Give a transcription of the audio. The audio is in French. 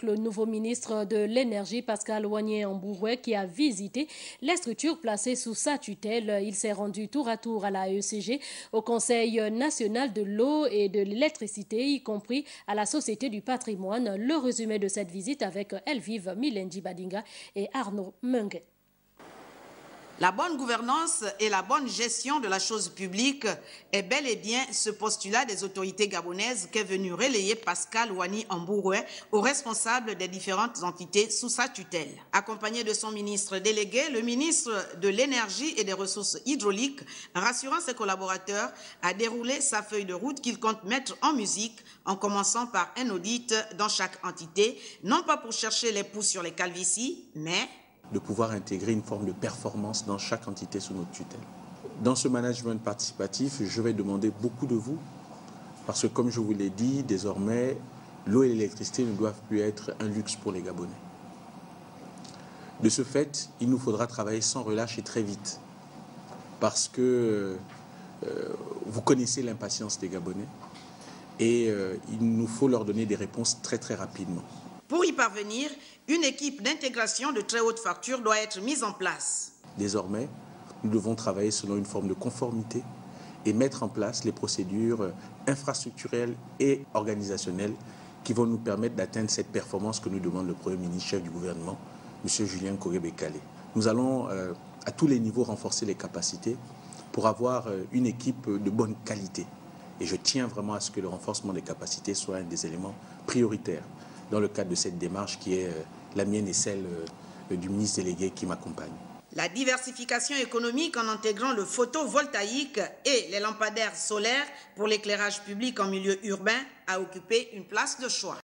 avec le nouveau ministre de l'Énergie, Pascal Houangni, qui a visité les structures placées sous sa tutelle. Il s'est rendu tour à tour à la ECG, au Conseil national de l'eau et de l'électricité, y compris à la Société du patrimoine. Le résumé de cette visite avec Elvive, Milendi Badinga et Arnaud Munguet. La bonne gouvernance et la bonne gestion de la chose publique est bel et bien ce postulat des autorités gabonaises qu'est venu relayer Pascal Houangni aux responsables des différentes entités sous sa tutelle. Accompagné de son ministre délégué, le ministre de l'Énergie et des Ressources hydrauliques, rassurant ses collaborateurs, a déroulé sa feuille de route qu'il compte mettre en musique en commençant par un audit dans chaque entité, non pas pour chercher les poux sur les calvities, mais de pouvoir intégrer une forme de performance dans chaque entité sous notre tutelle. Dans ce management participatif, je vais demander beaucoup de vous, parce que comme je vous l'ai dit, désormais, l'eau et l'électricité ne doivent plus être un luxe pour les Gabonais. De ce fait, il nous faudra travailler sans relâche et très vite, parce que vous connaissez l'impatience des Gabonais, et il nous faut leur donner des réponses très très rapidement. Pour y parvenir, une équipe d'intégration de très haute facture doit être mise en place. Désormais, nous devons travailler selon une forme de conformité et mettre en place les procédures infrastructurelles et organisationnelles qui vont nous permettre d'atteindre cette performance que nous demande le Premier ministre, chef du gouvernement, M. Julien Kogébékalé. Nous allons à tous les niveaux renforcer les capacités pour avoir une équipe de bonne qualité. Et je tiens vraiment à ce que le renforcement des capacités soit un des éléments prioritaires dans le cadre de cette démarche qui est la mienne et celle du ministre délégué qui m'accompagne. La diversification économique en intégrant le photovoltaïque et les lampadaires solaires pour l'éclairage public en milieu urbain a occupé une place de choix.